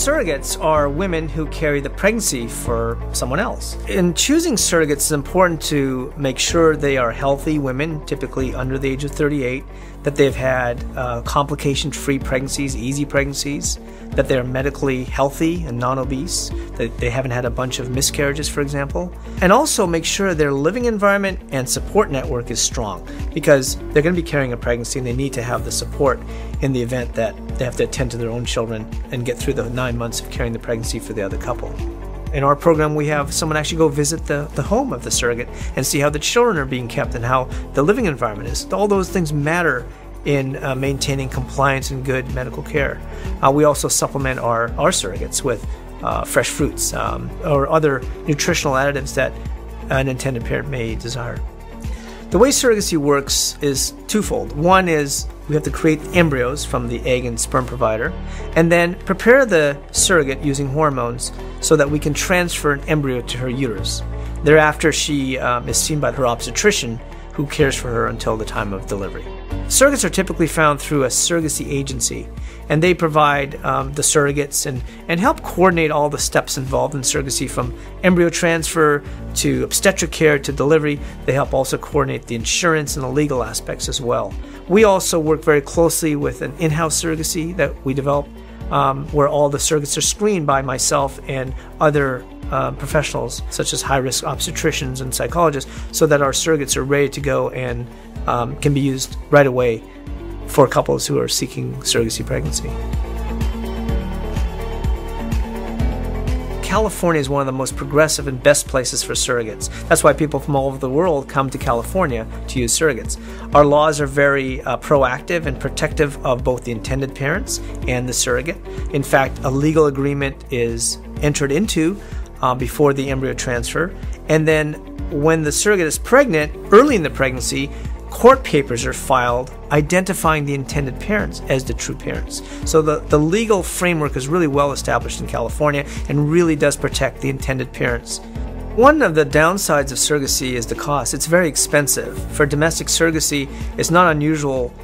surrogates are women who carry the pregnancy for someone else. In choosing surrogates, it's important to make sure they are healthy women, typically under the age of 38, that they've had complication-free pregnancies, easy pregnancies, that they're medically healthy and non-obese, that they haven't had a bunch of miscarriages, for example. And also make sure their living environment and support network is strong, because they're going to be carrying a pregnancy and they need to have the support in the event that they have to attend to their own children and get through the 9 months of carrying the pregnancy for the other couple. In our program, we have someone actually go visit the home of the surrogate and see how the children are being kept and how the living environment is. All those things matter in maintaining compliance and good medical care. We also supplement our surrogates with fresh fruits or other nutritional additives that an intended parent may desire. The way surrogacy works is twofold. One is we have to create embryos from the egg and sperm provider, and then prepare the surrogate using hormones so that we can transfer an embryo to her uterus. Thereafter, she is seen by her obstetrician, who cares for her until the time of delivery. Surrogates are typically found through a surrogacy agency, and they provide the surrogates and help coordinate all the steps involved in surrogacy, from embryo transfer to obstetric care to delivery. They help also coordinate the insurance and the legal aspects as well. We also work very closely with an in-house surrogacy that we develop, where all the surrogates are screened by myself and other professionals, such as high-risk obstetricians and psychologists, so that our surrogates are ready to go and can be used right away for couples who are seeking surrogacy pregnancy. California is one of the most progressive and best places for surrogates. That's why people from all over the world come to California to use surrogates. Our laws are very proactive and protective of both the intended parents and the surrogate. In fact, a legal agreement is entered into before the embryo transfer, and then when the surrogate is pregnant, early in the pregnancy, court papers are filed identifying the intended parents as the true parents. So the legal framework is really well established in California and really does protect the intended parents. One of the downsides of surrogacy is the cost. It's very expensive. For domestic surrogacy, it's not unusual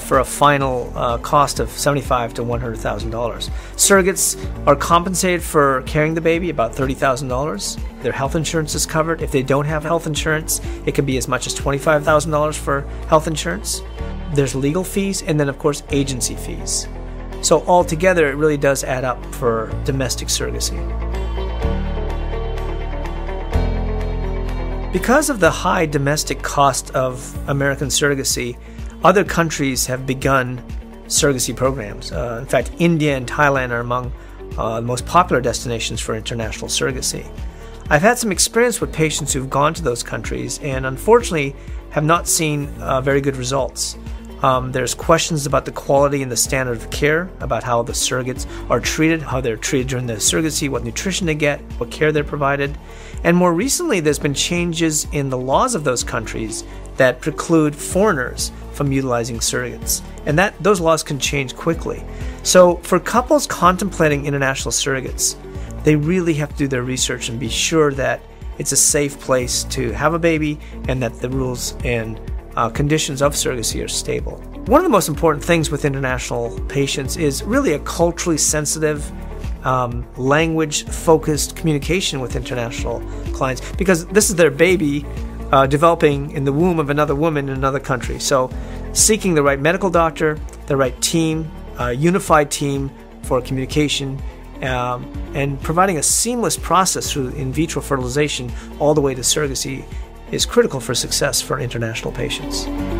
for a final cost of $75,000 to $100,000. Surrogates are compensated for carrying the baby, about $30,000. Their health insurance is covered. If they don't have health insurance, it can be as much as $25,000 for health insurance. There's legal fees, and then of course agency fees. So altogether, it really does add up for domestic surrogacy. Because of the high domestic cost of American surrogacy, other countries have begun surrogacy programs. In fact, India and Thailand are among the most popular destinations for international surrogacy. I've had some experience with patients who've gone to those countries and unfortunately have not seen very good results. There's questions about the quality and the standard of care, about how the surrogates are treated, how they're treated during the surrogacy, what nutrition they get, what care they're provided. And more recently, there's been changes in the laws of those countries that preclude foreigners from utilizing surrogates, and that those laws can change quickly. So for couples contemplating international surrogates, they really have to do their research and be sure that it's a safe place to have a baby and that the rules and conditions of surrogacy are stable. One of the most important things with international patients is really a culturally sensitive, language-focused communication with international clients, because this is their baby, developing in the womb of another woman in another country. So seeking the right medical doctor, the right team, a unified team for communication, and providing a seamless process through in vitro fertilization all the way to surrogacy is critical for success for international patients.